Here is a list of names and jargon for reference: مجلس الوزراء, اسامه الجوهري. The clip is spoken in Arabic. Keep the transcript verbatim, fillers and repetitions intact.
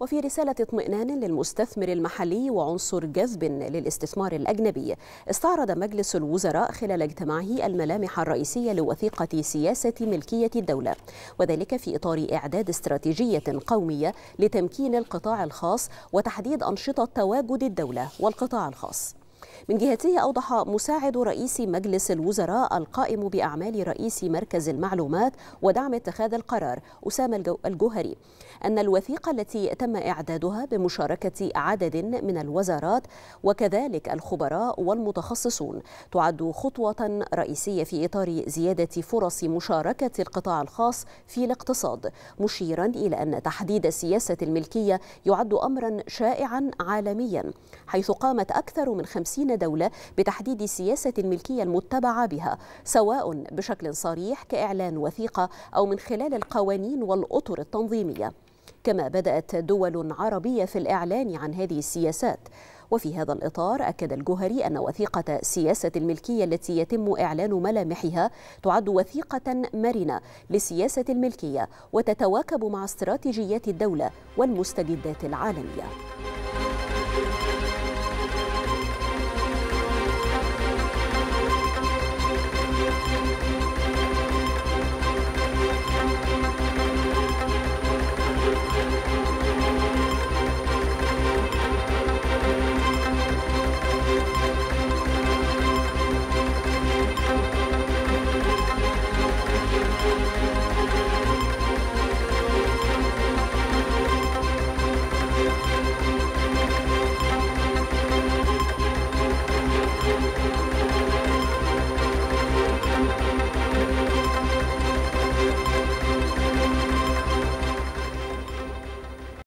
وفي رسالة اطمئنان للمستثمر المحلي وعنصر جذب للاستثمار الأجنبي، استعرض مجلس الوزراء خلال اجتماعه الملامح الرئيسية لوثيقة سياسة ملكية الدولة، وذلك في إطار إعداد استراتيجية قومية لتمكين القطاع الخاص وتحديد أنشطة تواجد الدولة والقطاع الخاص. من جهته أوضح مساعد رئيس مجلس الوزراء القائم بأعمال رئيس مركز المعلومات ودعم اتخاذ القرار اسامه الجوهري أن الوثيقة التي تم إعدادها بمشاركة عدد من الوزارات وكذلك الخبراء والمتخصصون تعد خطوة رئيسية في إطار زيادة فرص مشاركة القطاع الخاص في الاقتصاد، مشيرا إلى أن تحديد سياسة الملكية يعد أمرا شائعا عالميا، حيث قامت أكثر من خمسين دولة بتحديد سياسة الملكية المتبعة بها، سواء بشكل صريح كإعلان وثيقة أو من خلال القوانين والأطر التنظيمية. كما بدأت دول عربية في الإعلان عن هذه السياسات. وفي هذا الإطار أكد الجوهري أن وثيقة سياسة الملكية التي يتم إعلان ملامحها تعد وثيقة مرنة لسياسة الملكية وتتواكب مع استراتيجيات الدولة والمستجدات العالمية.